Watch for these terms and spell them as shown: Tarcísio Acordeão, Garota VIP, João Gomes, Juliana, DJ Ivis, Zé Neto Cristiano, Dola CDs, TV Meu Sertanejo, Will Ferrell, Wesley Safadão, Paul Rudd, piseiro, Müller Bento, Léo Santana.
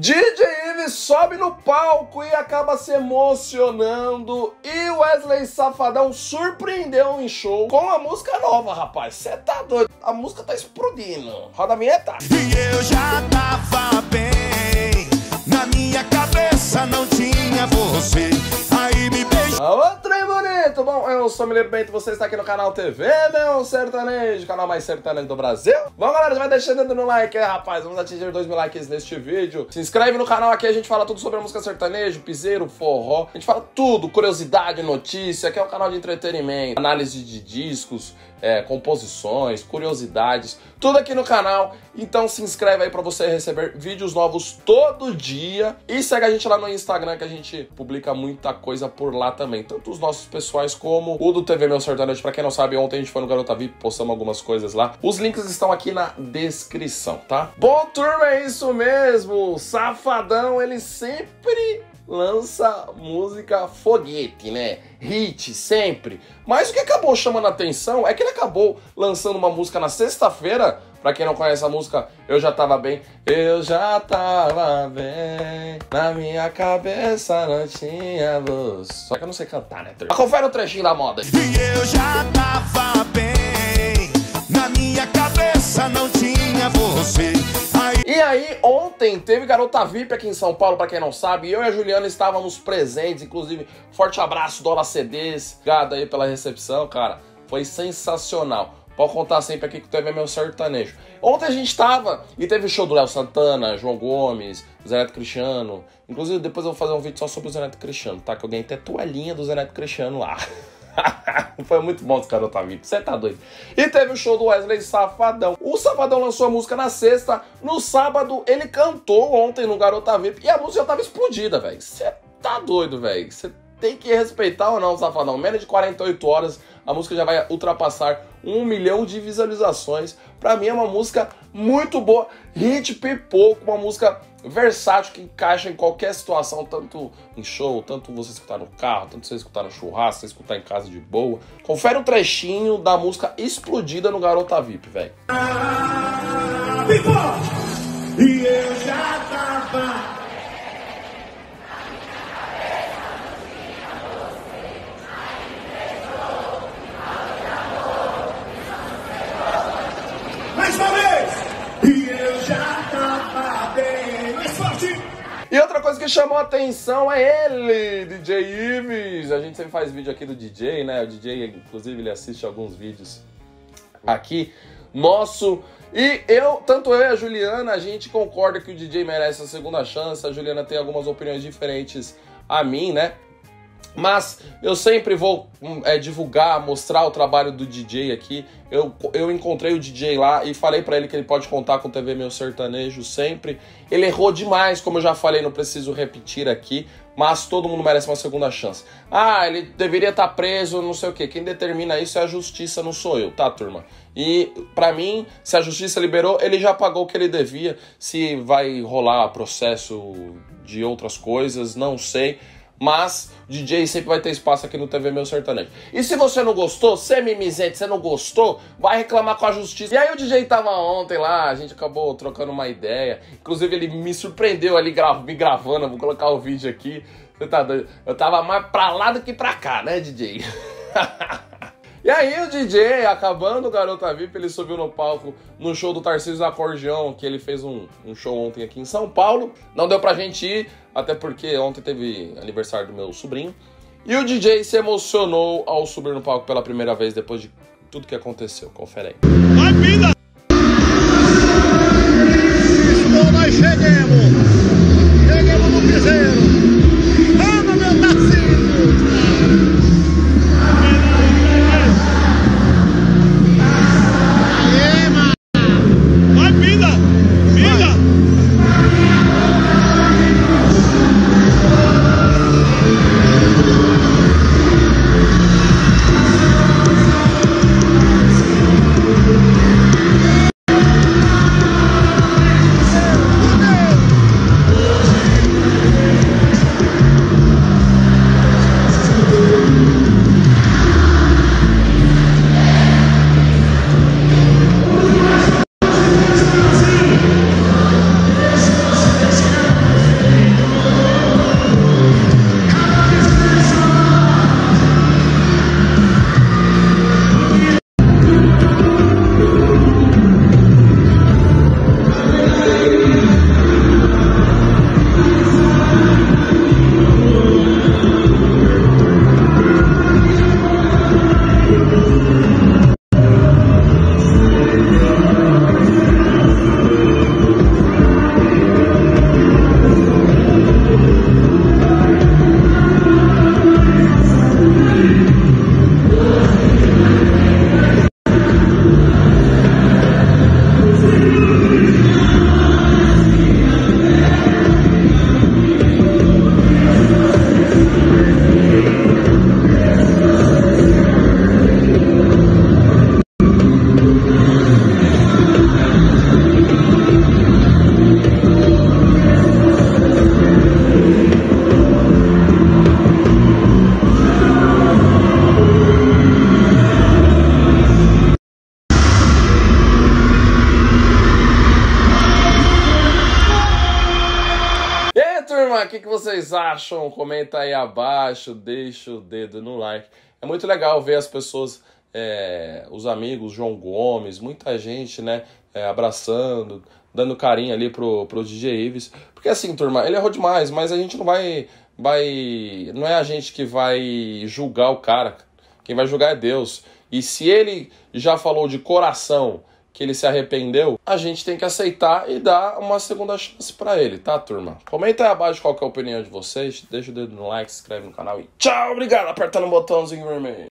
DJ Ivis sobe no palco e acaba se emocionando e Wesley Safadão surpreendeu em show com a música nova, rapaz. Cê tá doido, a música tá explodindo. Roda a vinheta. E eu já tava bem, na minha cabeça não tinha você, aí me beijou. Alô, trem bonito. Bom, eu sou o Müller Bento, você está aqui no canal TV Meu Sertanejo, canal mais sertanejo do Brasil. Bom, galera, já vai deixando no like, né, rapaz? Vamos atingir 2.000 likes neste vídeo. Se inscreve no canal aqui, a gente fala tudo sobre a música sertanejo, piseiro, forró. A gente fala tudo, curiosidade, notícia. Aqui é um canal de entretenimento, análise de discos, composições, curiosidades, tudo aqui no canal. Então se inscreve aí pra você receber vídeos novos todo dia. E segue a gente lá no Instagram, que a gente publica muita coisa por lá também. Tanto os nossos pessoais como o do TV Meu Sertanejo. Pra quem não sabe, ontem a gente foi no Garota VIP, postamos algumas coisas lá. Os links estão aqui na descrição, tá? Bom, turma, é isso mesmo. Safadão, ele sempre lança música foguete, né? Hit, sempre. Mas o que acabou chamando a atenção é que ele acabou lançando uma música na sexta-feira. Pra quem não conhece a música, Eu Já Tava Bem. Eu já tava bem, na minha cabeça não tinha luz. Só que eu não sei cantar, né? Mas confere o trechinho da moda. E eu já tava bem, na minha cabeça não tinha você. E aí, ontem teve Garota VIP aqui em São Paulo, pra quem não sabe. Eu e a Juliana estávamos presentes, inclusive, forte abraço, Dola CDs. Obrigado aí pela recepção, cara. Foi sensacional. Pode contar sempre aqui que o TV Meu Sertanejo. Ontem a gente tava e teve show do Léo Santana, João Gomes, Zé Neto Cristiano. Inclusive, depois eu vou fazer um vídeo só sobre o Zé Neto Cristiano, tá? Que eu ganhei até toalhinha do Zé Neto Cristiano lá. Foi muito bom esse Garota VIP, você tá doido. E teve o show do Wesley Safadão. O Safadão lançou a música na sexta. No sábado ele cantou ontem no Garota VIP e a música já tava explodida, velho. Você tá doido, velho. Você tem que respeitar ou não, Safadão. Menos de 48 horas a música já vai ultrapassar 1 milhão de visualizações. Pra mim é uma música muito boa, hit pipoco, uma música versátil que encaixa em qualquer situação, tanto em show, tanto você escutar no carro, tanto você escutar no churrasco, você escutar em casa de boa. Confere um trechinho da música explodida no Garota VIP, velho. E eu já tava. E outra coisa que chamou a atenção é ele, DJ Ivis. A gente sempre faz vídeo aqui do DJ, né? O DJ, inclusive, ele assiste alguns vídeos aqui nosso. E eu, tanto eu e a Juliana, a gente concorda que o DJ merece a segunda chance. A Juliana tem algumas opiniões diferentes a mim, né? Mas eu sempre vou divulgar, mostrar o trabalho do DJ aqui. Eu encontrei o DJ lá e falei pra ele que ele pode contar com o TV Meu Sertanejo sempre. Ele errou demais, como eu já falei, não preciso repetir aqui. Mas todo mundo merece uma segunda chance. Ah, ele deveria estar preso, não sei o quê. Quem determina isso é a justiça, não sou eu, tá, turma? E pra mim, se a justiça liberou, ele já pagou o que ele devia. Se vai rolar processo de outras coisas, não sei. Mas DJ sempre vai ter espaço aqui no TV Meu Sertanejo. E se você não gostou, você é mimizente, você não gostou, vai reclamar com a justiça. E aí o DJ tava ontem lá, a gente acabou trocando uma ideia. Inclusive ele me surpreendeu ali me gravando, vou colocar o vídeo aqui. Eu tava mais pra lá do que pra cá, né, DJ? E aí o DJ, acabando o Garota VIP, ele subiu no palco no show do Tarcísio Acordeão, que ele fez um show ontem aqui em São Paulo. Não deu pra gente ir, até porque ontem teve aniversário do meu sobrinho. E o DJ se emocionou ao subir no palco pela primeira vez, depois de tudo que aconteceu. Confere aí. Vai, vida! Estou, nós chegamos! Chegamos no piseiro! Vamos, meu Tarcísio! turma, o que vocês acham? Comenta aí abaixo, deixa o dedo no like. É muito legal ver as pessoas, os amigos, João Gomes, muita gente, né, abraçando, dando carinho ali pro DJ Ivis. Porque assim, turma, ele errou demais, mas a gente não vai... Não é a gente que vai julgar o cara. Quem vai julgar é Deus. E se ele já falou de coração que ele se arrependeu, a gente tem que aceitar e dar uma segunda chance pra ele, tá, turma? Comenta aí abaixo qual que é a opinião de vocês, deixa o dedo no like, se inscreve no canal e tchau, obrigado, aperta no botãozinho vermelho.